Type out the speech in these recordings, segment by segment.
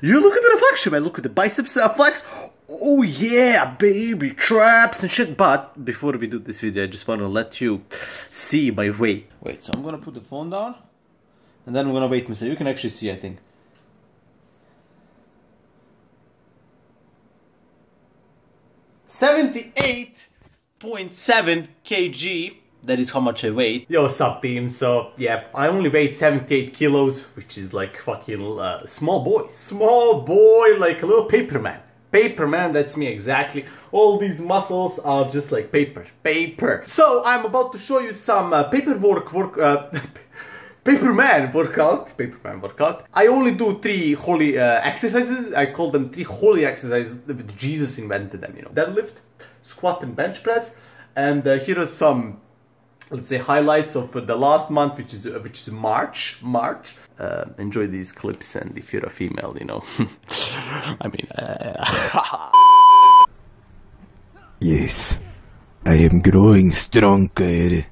You look at the reflection, man. Look at the biceps flex. Oh yeah, baby, traps and shit. But before we do this video, I just want to let you see my weight. Wait, so I'm gonna put the phone down, and then I'm gonna wait. So you can actually see, I think. $78.7 kg. That is how much I weigh. Yo, what's up, team? So yeah, I only weighed 78 kilos, which is like fucking small boy. Small boy, like a little paper man. Paper man, that's me exactly. All these muscles are just like paper. Paper. So I'm about to show you some Paper man workout. I only do three holy exercises. I call them three holy exercises. Jesus invented them, you know. Deadlift, squat and bench press. And here are some, let's say, highlights of the last month, which is March. Enjoy these clips, and if you're a female, you know, I mean, yes, I am growing stronger.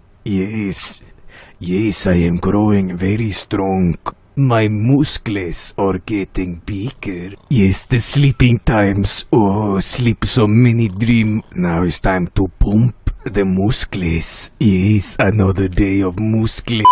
Yes, I am growing very strong. My muscles are getting bigger. Yes, the sleeping times. Oh, sleep so many dream. Now it's time to pump the muscles. Yes, another day of muscles.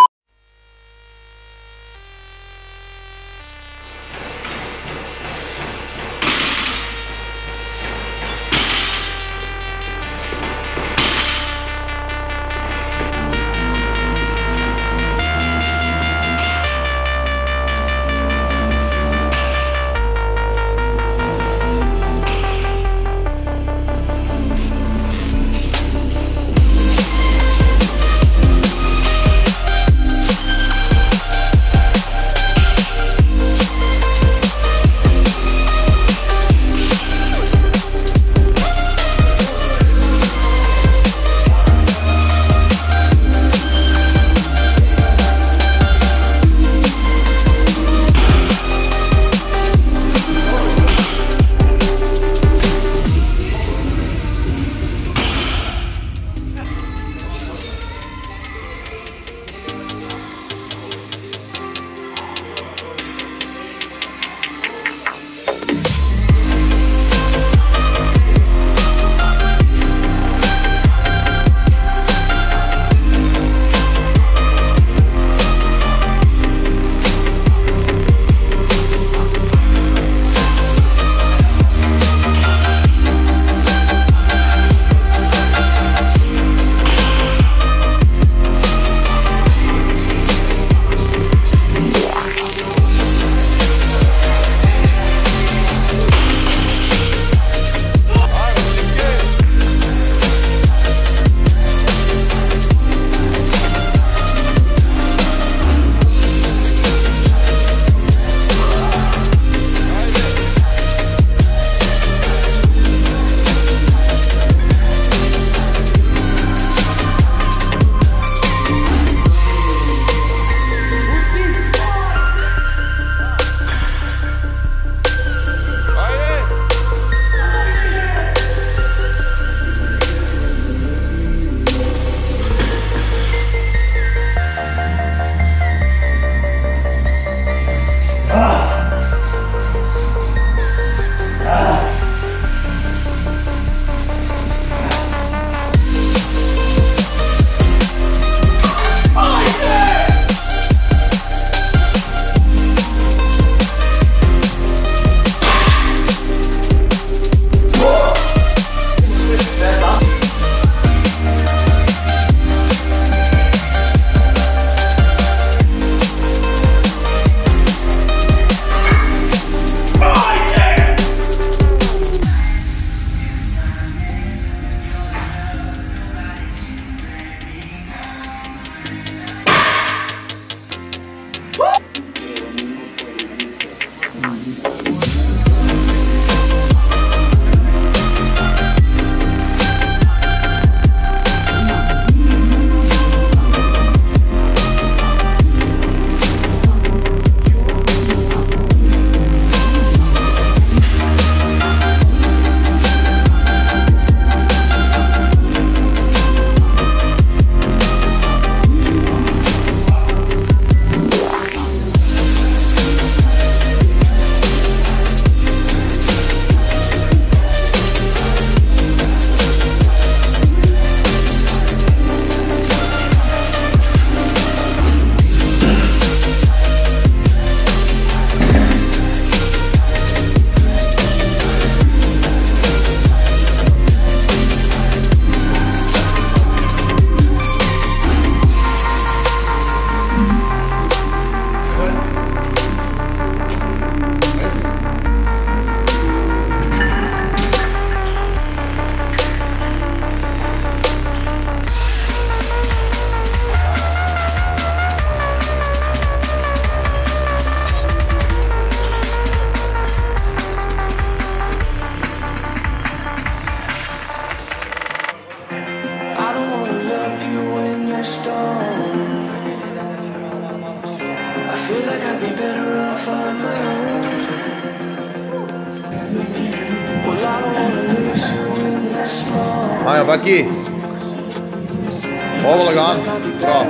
हाँ बाकी बहुत लगान पूरा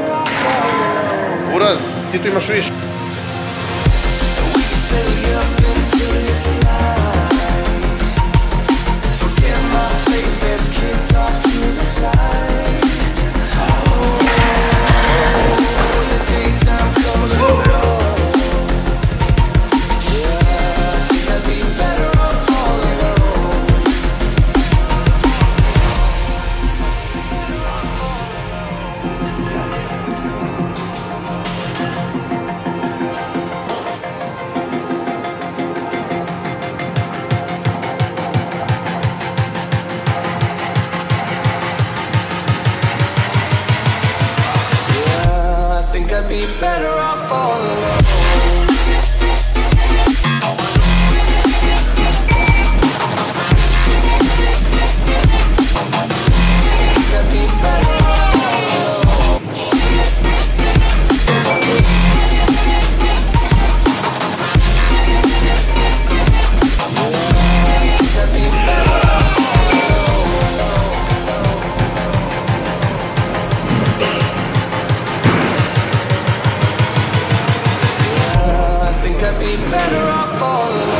पूरा कि तू मशहूर I'd be better off all alone. I'd be better off all alone. I'd be better off all alone. I'd be better off all alone.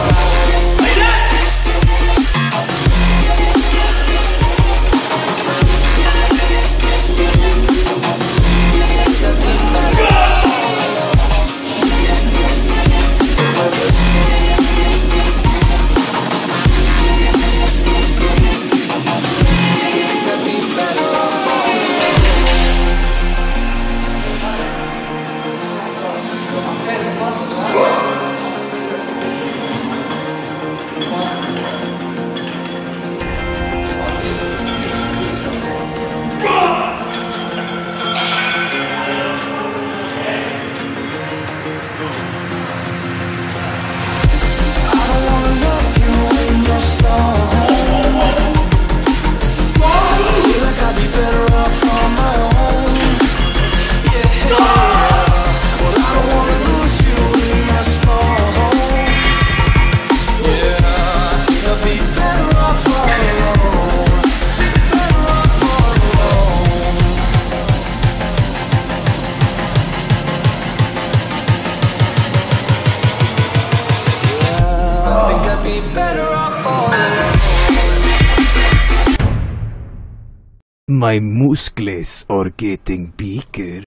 My muscles are getting bigger.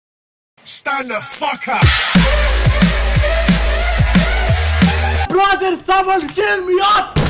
Stand the fuck up! Brother, someone kill me up!